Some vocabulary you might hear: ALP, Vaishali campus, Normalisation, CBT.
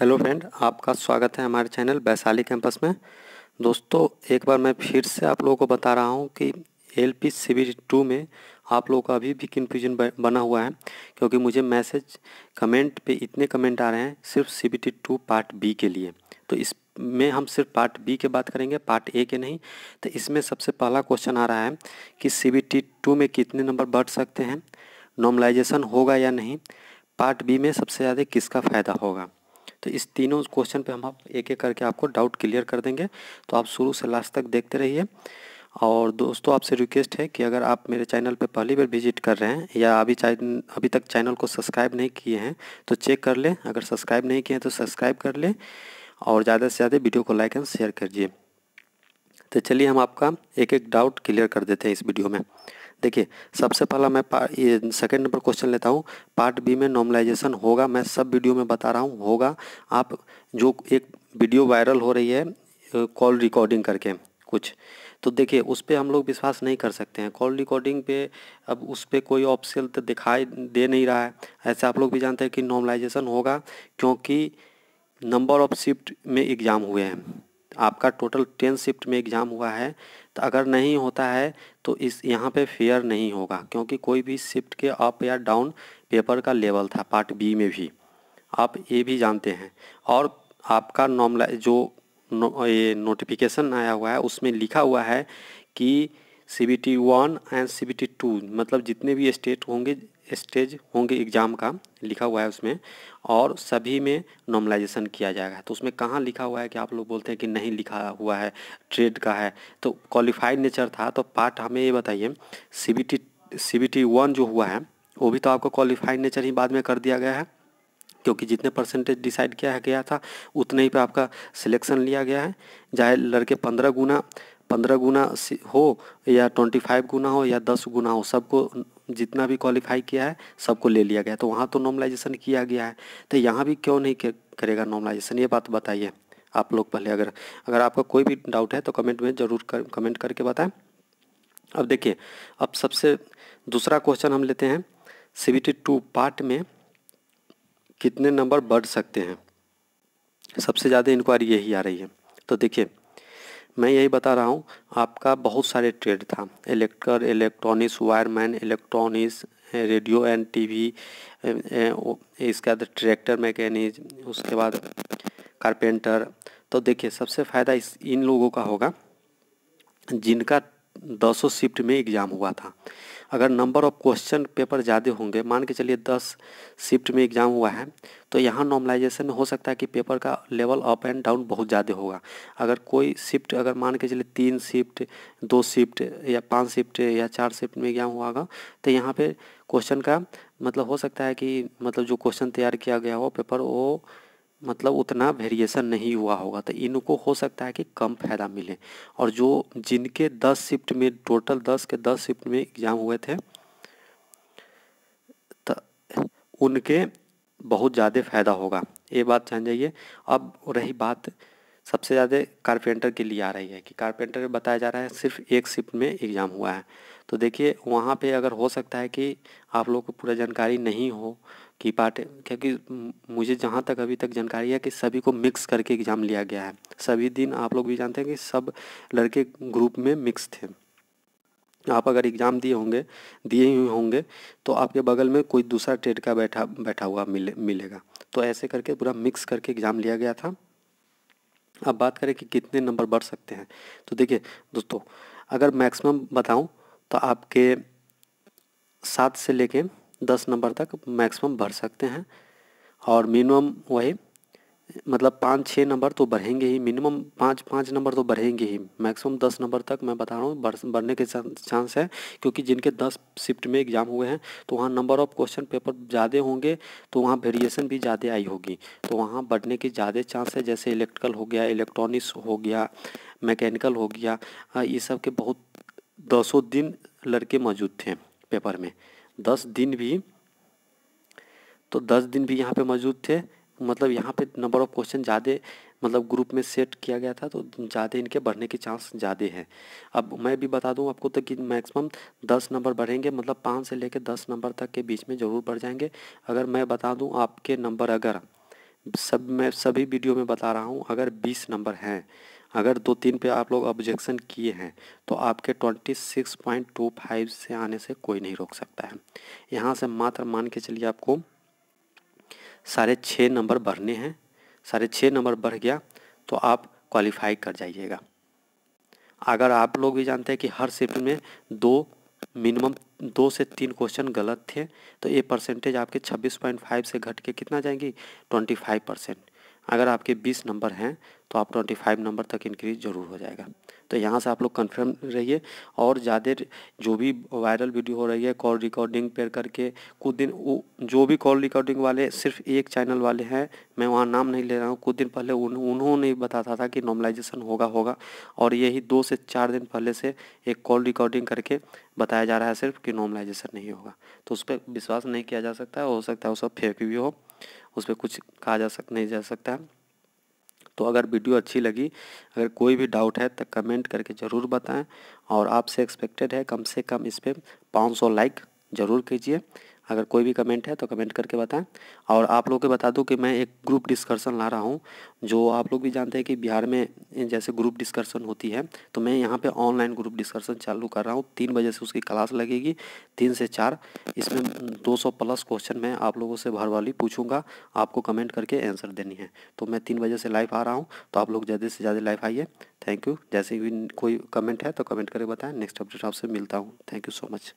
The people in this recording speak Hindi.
हेलो फ्रेंड, आपका स्वागत है हमारे चैनल वैशाली कैंपस में। दोस्तों, एक बार मैं फिर से आप लोगों को बता रहा हूं कि एलपी सीबीटी 2 में आप लोगों का अभी भी कन्फ्यूजन बना हुआ है, क्योंकि मुझे मैसेज कमेंट पे इतने कमेंट आ रहे हैं सिर्फ सीबीटी 2 पार्ट बी के लिए। तो इस में हम सिर्फ पार्ट बी की बात करेंगे, पार्ट ए के नहीं। तो इसमें सबसे पहला क्वेश्चन आ रहा है कि सीबीटी 2 में कितने नंबर बढ़ सकते हैं, नॉर्मलाइजेशन होगा या नहीं, पार्ट बी में सबसे ज़्यादा किसका फ़ायदा होगा। तो इस तीनों क्वेश्चन पे हम आप एक एक करके आपको डाउट क्लियर कर देंगे। तो आप शुरू से लास्ट तक देखते रहिए। और दोस्तों, आपसे रिक्वेस्ट है कि अगर आप मेरे चैनल पे पहली बार विजिट कर रहे हैं या अभी तक चैनल को सब्सक्राइब नहीं किए हैं तो चेक कर लें। अगर सब्सक्राइब नहीं किए हैं तो सब्सक्राइब कर लें और ज़्यादा से ज़्यादा वीडियो को लाइक एंड शेयर करिए। तो चलिए हम आपका एक एक डाउट क्लियर कर देते हैं इस वीडियो में। देखिए, सबसे पहला मैं सेकंड नंबर क्वेश्चन लेता हूँ, पार्ट बी में नॉर्मलाइजेशन होगा। मैं सब वीडियो में बता रहा हूँ होगा। आप जो एक वीडियो वायरल हो रही है कॉल रिकॉर्डिंग करके कुछ, तो देखिए उस पर हम लोग विश्वास नहीं कर सकते हैं। कॉल रिकॉर्डिंग पे अब उस पर कोई ऑप्शन तो दिखाई दे नहीं रहा है। ऐसे आप लोग भी जानते हैं कि नॉर्मलाइजेशन होगा, क्योंकि नंबर ऑफ शिफ्ट में एग्ज़ाम हुए हैं। आपका टोटल 10 शिफ्ट में एग्ज़ाम हुआ है। तो अगर नहीं होता है तो इस यहाँ पे फेयर नहीं होगा, क्योंकि कोई भी शिफ्ट के अप या डाउन पेपर का लेवल था पार्ट बी में भी, आप ये भी जानते हैं। और आपका ये नोटिफिकेशन आया हुआ है, उसमें लिखा हुआ है कि CBT 1 एंड CBT 2, मतलब जितने भी स्टेज होंगे एग्ज़ाम का लिखा हुआ है उसमें, और सभी में नॉर्मलाइजेशन किया जाएगा। तो उसमें कहाँ लिखा हुआ है कि आप लोग बोलते हैं कि नहीं लिखा हुआ है, ट्रेड का है, तो क्वालिफाइड नेचर था। तो पार्ट हमें ये बताइए, CBT 1 जो हुआ है वो भी तो आपको क्वालिफाइड नेचर ही बाद में कर दिया गया है, क्योंकि जितने परसेंटेज डिसाइड किया गया था उतने ही पे आपका सिलेक्शन लिया गया है। चाहे लड़के 15 गुना हो या 25 गुना हो या 10 गुना हो, सबको जितना भी क्वालिफाई किया है सबको ले लिया गया। तो वहाँ तो नॉर्मलाइजेशन किया गया है, तो यहाँ भी क्यों नहीं करेगा नॉर्मलाइजेशन, ये बात बताइए आप लोग पहले। अगर आपका कोई भी डाउट है तो कमेंट में ज़रूर कमेंट करके बताएं। अब देखिए, अब सबसे दूसरा क्वेश्चन हम लेते हैं, CBT 2 पार्ट में कितने नंबर बढ़ सकते हैं, सबसे ज़्यादा इंक्वायरी यही आ रही है। तो देखिए, मैं यही बता रहा हूँ, आपका बहुत सारे ट्रेड था, electrical, electronics, wireman, electronics, radio and TV, इसके बाद ट्रैक्टर मैकेनिक, उसके बाद कारपेंटर। तो देखिए, सबसे फ़ायदा इन लोगों का होगा जिनका 200 शिफ्ट में एग्ज़ाम हुआ था। अगर नंबर ऑफ क्वेश्चन पेपर ज़्यादा होंगे, मान के चलिए 10 शिफ्ट में एग्ज़ाम हुआ है, तो यहाँ नॉर्मलाइजेशन हो सकता है कि पेपर का लेवल अप एंड डाउन बहुत ज़्यादा होगा। अगर कोई शिफ्ट, अगर मान के चलिए 3 शिफ्ट, 2 शिफ्ट या 5 शिफ्ट या 4 शिफ्ट में एग्ज़ाम हुआ होगा, तो यहाँ पे क्वेश्चन का मतलब हो सकता है कि मतलब जो क्वेश्चन तैयार किया गया हो पेपर, वो मतलब उतना वेरिएशन नहीं हुआ होगा। तो इनको हो सकता है कि कम फायदा मिले। और जो जिनके 10 शिफ्ट में, टोटल 10 के 10 शिफ्ट में एग्ज़ाम हुए थे, तो उनके बहुत ज़्यादा फ़ायदा होगा, ये बात जान जाइए। अब रही बात सबसे ज़्यादा कारपेंटर के लिए आ रही है कि कारपेंटर बताया जा रहा है सिर्फ 1 शिफ्ट में एग्ज़ाम हुआ है। तो देखिए, वहाँ पे अगर हो सकता है कि आप लोग को पूरा जानकारी नहीं हो कि पार्ट, क्योंकि मुझे जहाँ तक अभी तक जानकारी है कि सभी को मिक्स करके एग्ज़ाम लिया गया है। सभी दिन आप लोग भी जानते हैं कि सब लड़के ग्रुप में मिक्स थे। आप अगर एग्ज़ाम दिए हुए होंगे तो आपके बगल में कोई दूसरा ट्रेड का बैठा हुआ मिलेगा। तो ऐसे करके पूरा मिक्स करके एग्ज़ाम लिया गया था। अब बात करें कि कितने नंबर बढ़ सकते हैं, तो देखिए दोस्तों, अगर मैक्सिमम बताऊं तो आपके 7 से लेके 10 नंबर तक मैक्सिमम बढ़ सकते हैं। और मिनिमम वही, मतलब 5-6 नंबर तो बढ़ेंगे ही, मिनिमम 5-5 नंबर तो बढ़ेंगे ही। मैक्सिमम 10 नंबर तक मैं बता रहा हूँ बढ़ने के चांस है, क्योंकि जिनके 10 शिफ्ट में एग्ज़ाम हुए हैं तो वहाँ नंबर ऑफ क्वेश्चन पेपर ज़्यादा होंगे, तो वहाँ वेरिएशन भी ज़्यादा आई होगी, तो वहाँ बढ़ने की ज़्यादा चांस है। जैसे इलेक्ट्रिकल हो गया, इलेक्ट्रॉनिक्स हो गया, मैकेनिकल हो गया, ये सब के बहुत 200 दिन लड़के मौजूद थे पेपर में, 10 दिन भी, तो 10 दिन भी यहाँ पर मौजूद थे। मतलब यहाँ पे नंबर ऑफ क्वेश्चन ज़्यादा, मतलब ग्रुप में सेट किया गया था, तो ज़्यादा इनके बढ़ने के चांस ज़्यादा हैं। अब मैं भी बता दूँ आपको तो कि मैक्सिमम 10 नंबर बढ़ेंगे, मतलब 5 से लेकर 10 नंबर तक के बीच में ज़रूर बढ़ जाएंगे। अगर मैं बता दूँ, आपके नंबर अगर सब मैं सभी वीडियो में बता रहा हूँ। अगर 20 नंबर हैं, अगर 2-3 पे आप लोग ऑब्जेक्शन किए हैं तो आपके 26.25 से आने से कोई नहीं रोक सकता है। यहाँ से मात्र मान के चलिए आपको 6.5 नंबर बढ़ने हैं। 6.5 नंबर बढ़ गया तो आप क्वालिफाई कर जाइएगा। अगर आप लोग भी जानते हैं कि हर शिफ्ट में मिनिमम 2 से 3 क्वेश्चन गलत थे, तो ये परसेंटेज आपके 26.5 से घट के कितना जाएंगी, 25%। अगर आपके 20 नंबर हैं तो आप 25 नंबर तक इंक्रीज ज़रूर हो जाएगा। तो यहाँ से आप लोग कंफर्म रहिए। और ज़्यादा जो भी वायरल वीडियो हो रही है कॉल रिकॉर्डिंग पेयर करके, कुछ दिन वो जो भी कॉल रिकॉर्डिंग वाले सिर्फ एक चैनल वाले हैं, मैं वहाँ नाम नहीं ले रहा हूँ, कुछ दिन पहले उन्होंने बताता था कि नॉर्मलाइजेशन होगा और यही 2 से 4 दिन पहले से एक कॉल रिकॉर्डिंग करके बताया जा रहा है सिर्फ कि नॉर्मलाइजेशन नहीं होगा। तो उस पर विश्वास नहीं किया जा सकता है। हो सकता है वो सब फेक भी हो, उस पर कुछ कहा जा सकता नहीं जा सकता है। तो अगर वीडियो अच्छी लगी, अगर कोई भी डाउट है तो कमेंट करके ज़रूर बताएं। और आपसे एक्सपेक्टेड है कम से कम इस पर 500 लाइक ज़रूर कीजिए। अगर कोई भी कमेंट है तो कमेंट करके बताएं। और आप लोग को बता दूं कि मैं एक ग्रुप डिस्कशन ला रहा हूं, जो आप लोग भी जानते हैं कि बिहार में जैसे ग्रुप डिस्कशन होती है, तो मैं यहां पे ऑनलाइन ग्रुप डिस्कशन चालू कर रहा हूं। 3 बजे से उसकी क्लास लगेगी, 3 से 4। इसमें 200+ क्वेश्चन मैं आप लोगों से भरवाली पूछूँगा, आपको कमेंट करके आंसर देनी है। तो मैं 3 बजे से लाइव आ रहा हूँ, तो आप लोग ज़्यादा से ज़्यादा लाइव आइए। Thank you. जैसे भी कोई कमेंट है तो कमेंट करके बताएँ। नेक्स्ट अपडेट आपसे मिलता हूँ। Thank you so much.